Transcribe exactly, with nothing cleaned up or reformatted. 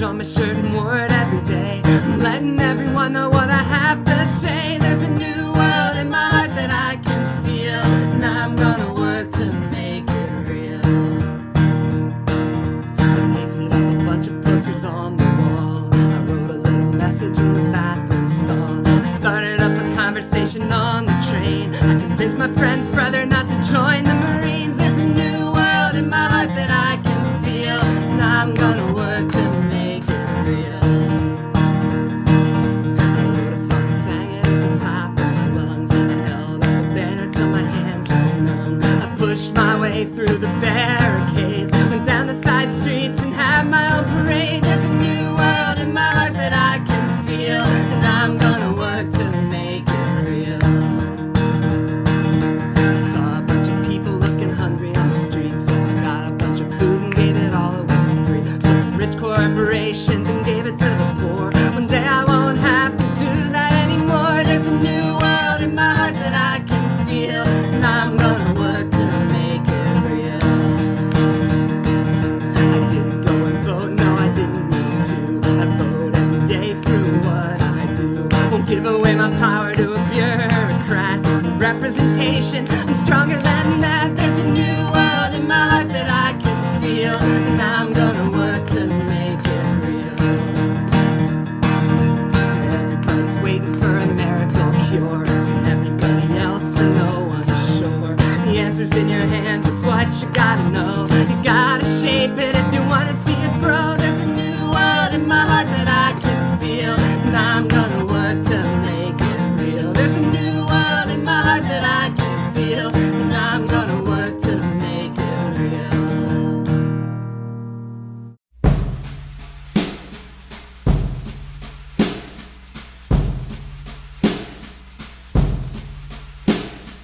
draw my shirt and word every day. I'm letting everyone know what I have to say. There's a new world in my heart that I can feel, and I'm gonna work to make it real. I pasted up a bunch of posters on the wall. I wrote a little message in the bathroom stall. I started up a conversation on the train. I convinced my friend's brother not to join the Marines. There's a new world in my heart that I can feel, and I'm gonna work to make it real. I wrote a song and sang it at the top of my lungs. I held up a banner till my hands were numb. I pushed my way through the barricades, went down the side streets and had my own parade. There's a new world in my heart that I can feel, and I'm gonna work to make it real. I saw a bunch of people looking hungry on the street, so I got a bunch of food and gave it all away. Rich corporations and gave it to the poor. One day I won't have to do that anymore. There's a new world in my heart that I can feel, and I'm gonna work to make it real. I didn't go and vote, no I didn't need to. I vote every day through what I do. I won't give away my power to a bureaucrat. Representation, I'm stronger than that. There's a new world in my heart that I can feel.